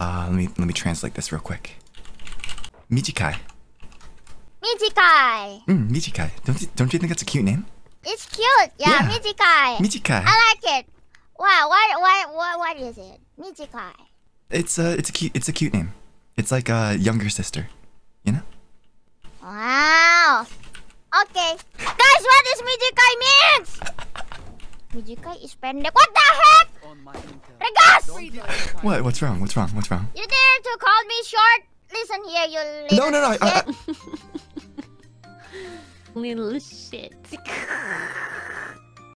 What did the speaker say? Let me translate this real quick. Mijikai. Mijikai. Mijikai. Don't you think that's a cute name? It's cute. Yeah, Mijikai. Mijikai. I like it. Wow. What is it? Mijikai. It's a cute name. It's like a younger sister, you know? Wow. Okay. Guys, what does Mijikai means? Mijikai is pendek. What the heck? Regas! What? What's wrong? You dare to call me short? Listen here, you little No. Little shit.